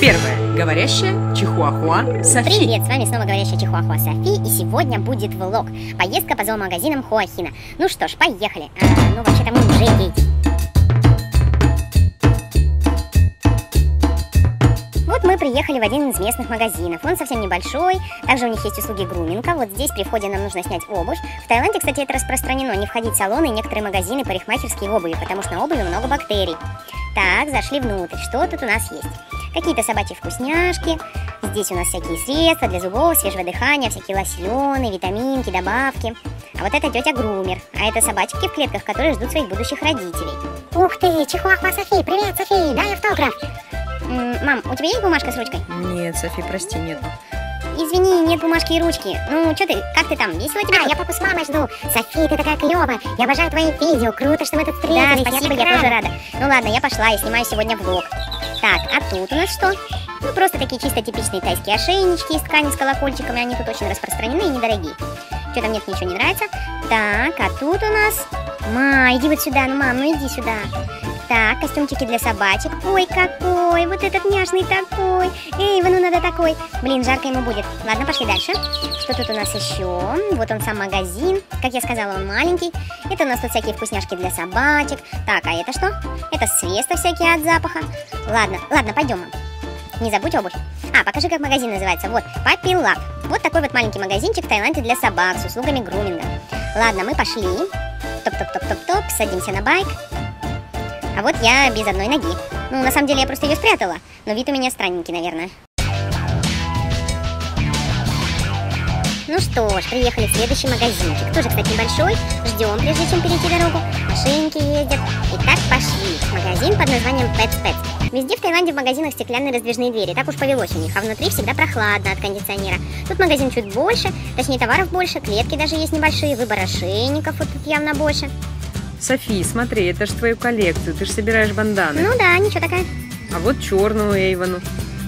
Первое. Говорящая Чихуахуа Софи. Привет, с вами снова говорящая Чихуахуа Софи, и сегодня будет влог. Поездка по зоомагазинам Хуахина. Ну что ж, поехали. Ну вообще-то мы уже дети. Вот мы приехали в один из местных магазинов. Он совсем небольшой. Также у них есть услуги груминга. Вот здесь при входе нам нужно снять обувь. В Таиланде, кстати, это распространено. Не входить в салоны и некоторые магазины парикмахерские обуви, потому что на обуви много бактерий. Так, зашли внутрь. Что тут у нас есть? Какие-то собачьи вкусняшки. Здесь у нас всякие средства для зубов, свежего дыхания, всякие лосьоны, витаминки, добавки. А вот это тетя Грумер. А это собачки в клетках, которые ждут своих будущих родителей. Ух ты, Чихуахуа Софи, привет, Софи, дай автограф. Мам, у тебя есть бумажка с ручкой? Нет, Софи, прости, нет. Извини, нет бумажки и ручки. Ну, что ты, как ты там, весело тебе? Я папу с мамой жду. Софи, ты такая клёвая. Я обожаю твои видео, круто, что мы тут встретились. Да, спасибо, я тоже рада. Ну ладно, я пошла, я снимаю сегодня влог. Так, а тут у нас что? Ну, просто такие чисто типичные тайские ошейнички из ткани с колокольчиками. Они тут очень распространены и недорогие. Что-то мне ничего не нравится. Так, а тут у нас... Ма, иди вот сюда, ну, мам, ну иди сюда. Так, костюмчики для собачек. Ой, какой, вот этот няшный такой. Эй, ну надо такой. Блин, жарко ему будет. Ладно, пошли дальше. Что тут у нас еще? Вот он сам магазин. Как я сказала, он маленький. Это у нас тут всякие вкусняшки для собачек. Так, а это что? Это средства всякие от запаха. Ладно, ладно, пойдем. Не забудь обувь. А, покажи, как магазин называется. Вот, Papi Lab. Вот такой вот маленький магазинчик в Таиланде для собак с услугами груминга. Ладно, мы пошли. Топ-топ-топ-топ-топ, садимся на байк. А вот я без одной ноги. Ну, на самом деле, я просто ее спрятала. Но вид у меня странненький, наверное. Ну что ж, приехали в следующий магазинчик. Тоже, кстати, большой. Ждем, прежде чем перейти дорогу. Машинки ездят. Итак, пошли. Магазин под названием Пэт-пэт. Везде в Таиланде в магазинах стеклянные раздвижные двери. Так уж повелось у них. А внутри всегда прохладно от кондиционера. Тут магазин чуть больше. Точнее, товаров больше. Клетки даже есть небольшие. Выбор ошейников вот тут явно больше. Софи, смотри, это же твою коллекцию, ты же собираешь банданы. Ну да, ничего такая. А вот черную Эйвону.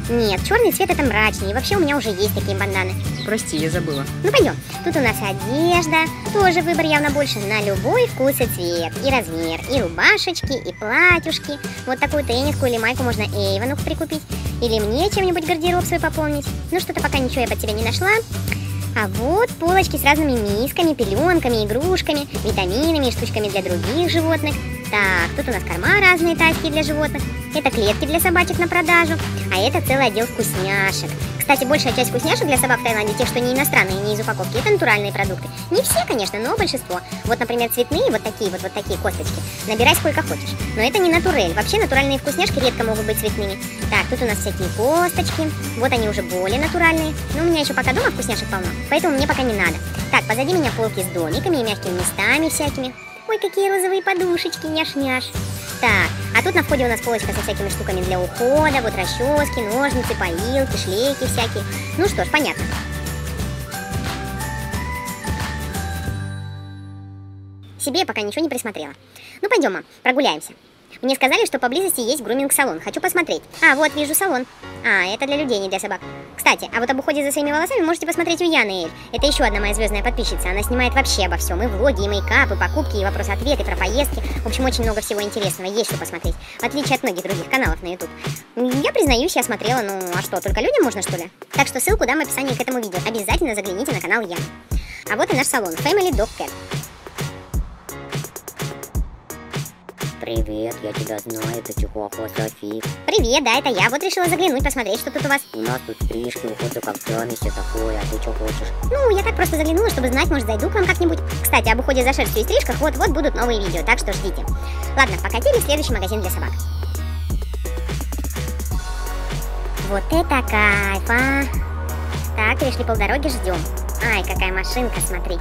Нет, черный цвет это мрачный, и вообще у меня уже есть такие банданы. Прости, я забыла. Ну пойдем, тут у нас одежда, тоже выбор явно больше на любой вкус и цвет, и размер, и рубашечки, и платьюшки. Вот такую тенниску или майку можно Эйвону прикупить, или мне чем-нибудь гардероб свой пополнить. Ну что-то пока ничего я под тебя не нашла. А вот полочки с разными мисками, пеленками, игрушками, витаминами и штучками для других животных. Так, тут у нас корма разные тайские для животных. Это клетки для собачек на продажу. А это целый отдел вкусняшек. Кстати, большая часть вкусняшек для собак в Таиланде, тех, что не иностранные, не из упаковки, это натуральные продукты. Не все, конечно, но большинство. Вот, например, цветные, вот такие косточки. Набирай сколько хочешь. Но это не натурель. Вообще натуральные вкусняшки редко могут быть цветными. Так, тут у нас всякие косточки. Вот они уже более натуральные. Но у меня еще пока дома вкусняшек полно, поэтому мне пока не надо. Так, позади меня полки с домиками и мягкими местами всякими. Ой, какие розовые подушечки, няш-няш. Так, а тут на входе у нас полочка со всякими штуками для ухода, вот расчески, ножницы, поилки, шлейки всякие. Ну что ж, понятно. Себе я пока ничего не присмотрела. Ну пойдем, мам, прогуляемся. Мне сказали, что поблизости есть груминг-салон. Хочу посмотреть. А, вот, вижу салон. А, это для людей, не для собак. Кстати, а вот об уходе за своими волосами можете посмотреть у Яны Эль. Это еще одна моя звездная подписчица. Она снимает вообще обо всем. И влоги, и мейкап, и покупки, и вопросы-ответы, про поездки. В общем, очень много всего интересного. Есть что посмотреть. В отличие от многих других каналов на YouTube. Я признаюсь, я смотрела, ну, а что, только людям можно, что ли? Так что ссылку дам в описании к этому видео. Обязательно загляните на канал Яны. А вот и наш салон. Family Dog Cat. Привет, я тебя знаю, это Чихуахуа Софи. Привет, да, это я. Вот решила заглянуть, посмотреть, что тут у вас. У нас тут стрижки, уход за когтями, все такое, а ты что хочешь? Ну, я так просто заглянула, чтобы знать, может, зайду к вам как-нибудь. Кстати, об уходе за шерстью и стрижках вот-вот будут новые видео, так что ждите. Ладно, покатили в следующий магазин для собак. Вот это кайф, а! Так, перешли полдороги, ждем. Ай, какая машинка, смотри.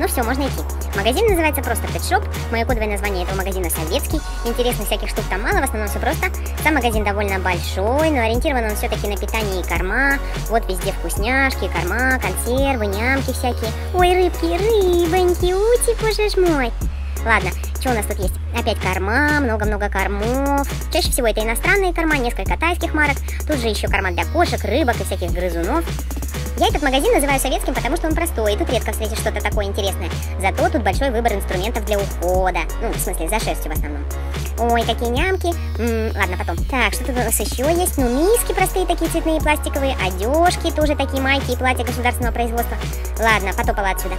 Ну все, можно идти. Магазин называется просто Pet Shop. Мое кодовое название этого магазина советский. Интересно, всяких штук там мало, в основном все просто. Сам магазин довольно большой, но ориентирован он все-таки на питание и корма. Вот везде вкусняшки, корма, консервы, нямки всякие. Ой, рыбки, рыбоньки, ути, боже ж мой. Ладно, что у нас тут есть? Опять корма, много-много кормов. Чаще всего это иностранные корма, несколько тайских марок. Тут же еще корма для кошек, рыбок и всяких грызунов. Я этот магазин называю советским, потому что он простой, и тут редко встретишь что-то такое интересное. Зато тут большой выбор инструментов для ухода. Ну, в смысле, за шерстью в основном. Ой, какие нямки. Ладно, потом. Так, что тут у нас еще есть? Ну, миски простые такие цветные, пластиковые. Одежки тоже такие, майки и платья государственного производства. Ладно, потопала отсюда.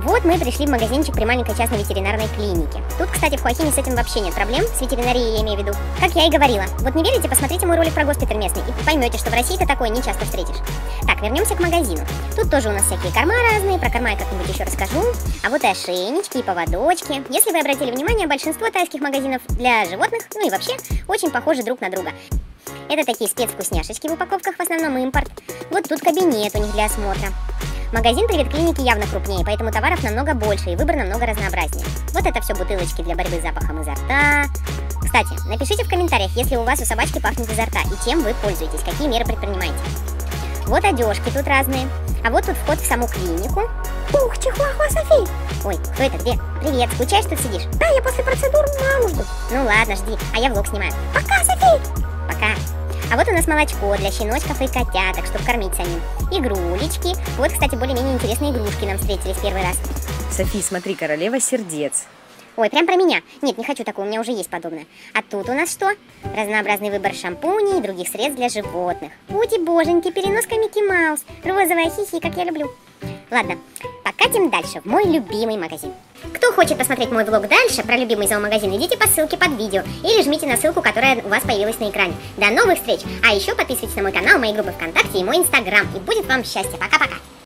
Вот мы пришли в магазинчик при маленькой частной ветеринарной клинике. Тут, кстати, в Хуахине с этим вообще нет проблем, с ветеринарией я имею в виду. Как я и говорила. Вот не верите, посмотрите мой ролик про госпиталь местный и поймете, что в России ты такое не часто встретишь. Так, вернемся к магазину. Тут тоже у нас всякие корма разные, про корма я как-нибудь еще расскажу. А вот и ошейнички, и поводочки. Если вы обратили внимание, большинство тайских магазинов для животных, ну и вообще, очень похожи друг на друга. Это такие спецвкусняшечки в упаковках, в основном импорт. Вот тут кабинет у них для осмотра. Магазин при ветклинике явно крупнее, поэтому товаров намного больше и выбор намного разнообразнее. Вот это все бутылочки для борьбы с запахом изо рта. Кстати, напишите в комментариях, если у вас у собачки пахнет изо рта, и чем вы пользуетесь, какие меры предпринимаете. Вот одежки тут разные. А вот тут вход в саму клинику. Ух, чихуахуа Софи! Ой, кто это, где? Привет, скучаешь, тут сидишь? Да, я после процедур маму жду. Ну ладно, жди, а я влог снимаю. Пока, Софи! Пока. А вот у нас молочко для щеночков и котяток, чтобы кормить самим. Игрулечки. Вот, кстати, более-менее интересные игрушки нам встретились первый раз. Софи, смотри, королева сердец. Ой, прям про меня. Нет, не хочу такого, у меня уже есть подобное. А тут у нас что? Разнообразный выбор шампуней и других средств для животных. Ути, боженьки, переноска Микки Маус. Розовая хихи, как я люблю. Ладно, покатим дальше в мой любимый магазин. Кто хочет посмотреть мой влог дальше про любимый зоомагазин, идите по ссылке под видео или жмите на ссылку, которая у вас появилась на экране. До новых встреч! А еще подписывайтесь на мой канал, мои группы ВКонтакте и мой Инстаграм. И будет вам счастье. Пока-пока!